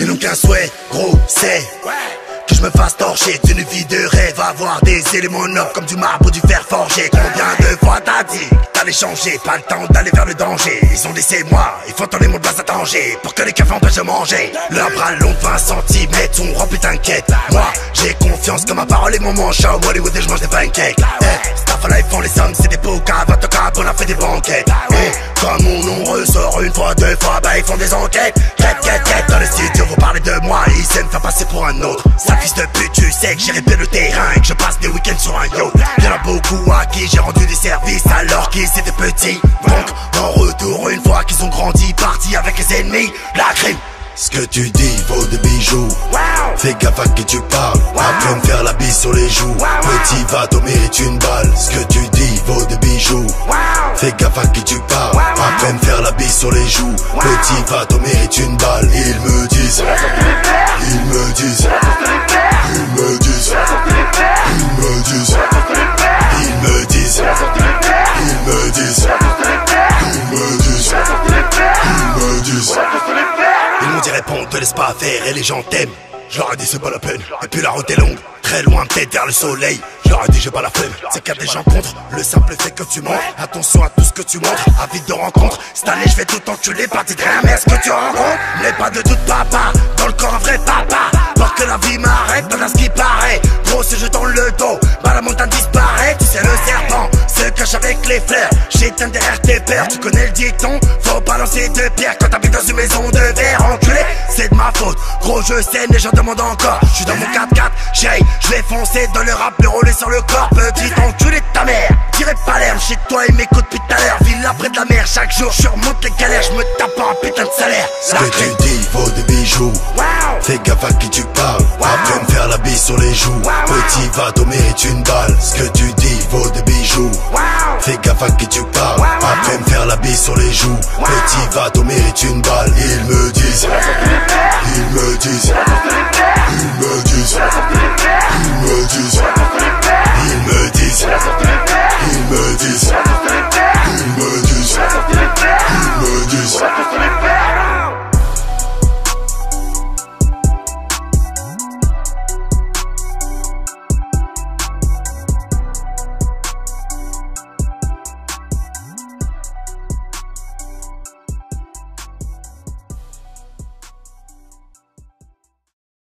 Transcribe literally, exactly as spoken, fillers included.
Et donc un souhait, gros, c'est que je me fasse torcher d'une vie de rêve, avoir des éléments neufs comme du marbre ou du fer forgé. Combien de fois t'as dit d'aller changer, pas le temps d'aller vers le danger. Ils ont laissé moi, il faut tourner mon place à danger pour que les cafés empêchent de manger. Leur bras long de vingt centimètres, on remplit t'inquiète. Moi, j'ai confiance que ma parole est mon mancha. Au Hollywood et je mange des pancakes. Staff à life, on les sommes, c'est des pokas, vingt caps, on a fait des banquettes. Et comme mon nom ressort une fois, deux fois, bah ils font des enquêtes. Quête, quête, quête, dans les studios, vous parlez de moi, ils s'aiment faire passer pour un autre. Sale fils de pute, tu sais que j'ai répé le terrain et que je passe des week-ends sur un yacht. Y'en a beaucoup à qui j'ai rendu des services alors qu'ils étaient petits. Donc, en retour, une fois qu'ils ont grandi, partis avec les ennemis, Lacrim. Ce que tu dis vaut de bijoux. Wow. Fais gaffe à qui tu parles. Wow. Après me faire la bise sur les joues. Wow, wow. Petit va t'en mérite une balle. Ce que tu dis vaut de bijoux. Wow. Fais gaffe à qui tu parles. Wow, wow. Après me faire la bise sur les joues. Wow. Petit va t'en mérite une balle. Ils me disent. Ils me disent. Ils me disent. Ils me disent. Ils me disent. Ils me disent. Ils me disent. Ils me disent. Ils m'ont dit réponds, te laisse pas faire et les gens t'aiment. Je leur ai dit c'est pas la peine. Et puis la route est longue, très loin, tête vers le soleil. Je leur ai dit j'ai pas la flemme. C'est qu'il y a des gens contre le simple fait que tu mens. Attention à tout ce que tu montres, avide de rencontre. Cette année je vais tout enculer, parti de rien. Mais est-ce que tu rencontres? N'aie pas de doute papa, dans le corps un vrai papa. Peur que la vie m'arrête, dans ce qui paraît. Gros si je dans le dos, bah la montagne disparaît. Tu sais le serpent se cache avec les fleurs. J'éteins derrière tes pères, tu connais le dicton. Faut balancer deux pierres quand t'habites dans une maison de verre. Enculé, c'est de ma faute. Gros je sais, les gens demandent encore. J'suis dans mon quatre quatre, chérie, j'vais foncer dans le rap, le rouler sur le corps. Petit enculé de ta mère, tirez pas l'air chez toi et m'écoute depuis tout à l'heure. Ville près de la mer, chaque jour je remonte les galères. J'me tape pas un putain de salaire. Ce que tu dis vaut des bijoux. Fais gaffe à qui tu parles. Après me faire la bise sur les joues. Petit va t'en mérite une balle. Ce que tu dis vaut des bijoux. Fais gaffe à qui tu parles. Après me faire la bise sur les joues. Petit va t'en mérite une balle. Ils me disent. Ils me disent. Ils me disent. Ils me disent.